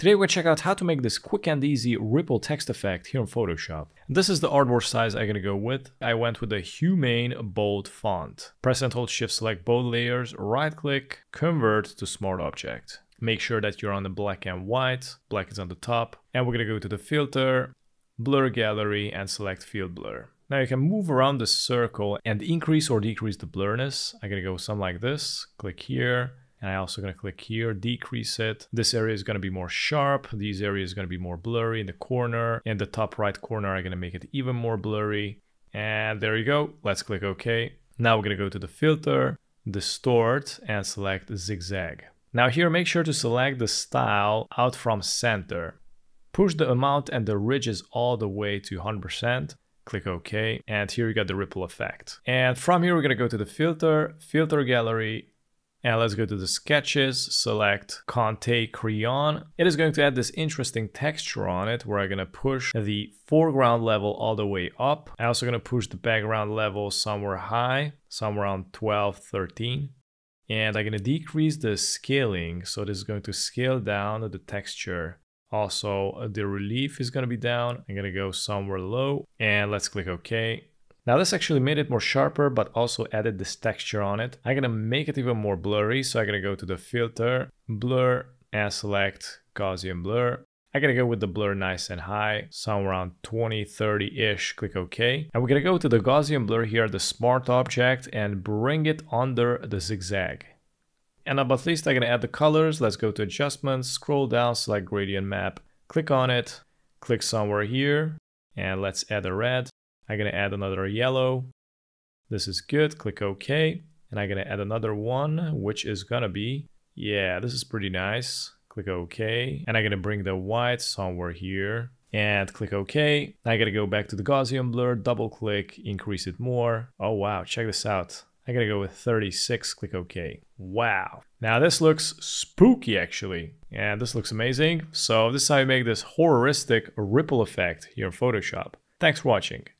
Today we're going to check out how to make this quick and easy ripple text effect here in Photoshop. This is the artboard size I'm going to go with. I went with a humane bold font. Press and hold shift select both layers, right click, convert to smart object. Make sure that you're on the black and white, black is on the top. And we're going to go to the filter, blur gallery and select field blur. Now you can move around the circle and increase or decrease the blurriness. I'm going to go something like this, click here, and I'm also going to click here, decrease it. This area is going to be more sharp, these areas are going to be more blurry in the corner, and the top right corner I'm going to make it even more blurry. And there you go, let's click OK. Now we're going to go to the filter, distort, and select zigzag. Now here make sure to select the style out from center. Push the amount and the ridges all the way to 100%. Click OK, and here you got the ripple effect. And from here we're going to go to the filter, filter gallery, and let's go to the sketches, select Conte Crayon. It is going to add this interesting texture on it where I'm going to push the foreground level all the way up. I'm also going to push the background level somewhere high, somewhere around 12, 13. And I'm going to decrease the scaling, so this is going to scale down the texture. Also, the relief is going to be down. I'm going to go somewhere low and let's click OK. Now this actually made it more sharper, but also added this texture on it. I'm going to make it even more blurry. So I'm going to go to the filter, blur, and select Gaussian blur. I'm going to go with the blur nice and high, somewhere around 20, 30-ish, click OK. And we're going to go to the Gaussian blur here, the smart object, and bring it under the zigzag. And not but least, I'm going to add the colors. Let's go to adjustments, scroll down, select gradient map, click on it, click somewhere here, and let's add a red. I'm going to add another yellow. This is good, click OK. And I'm going to add another one, which is going to be, yeah, this is pretty nice. Click OK. And I'm going to bring the white somewhere here and click OK. Now I'm going to go back to the Gaussian blur, double click, increase it more. Oh, wow, check this out. I'm going to go with 36, click OK. Wow. Now this looks spooky actually. And this looks amazing. So this is how you make this horroristic ripple effect here in Photoshop. Thanks for watching.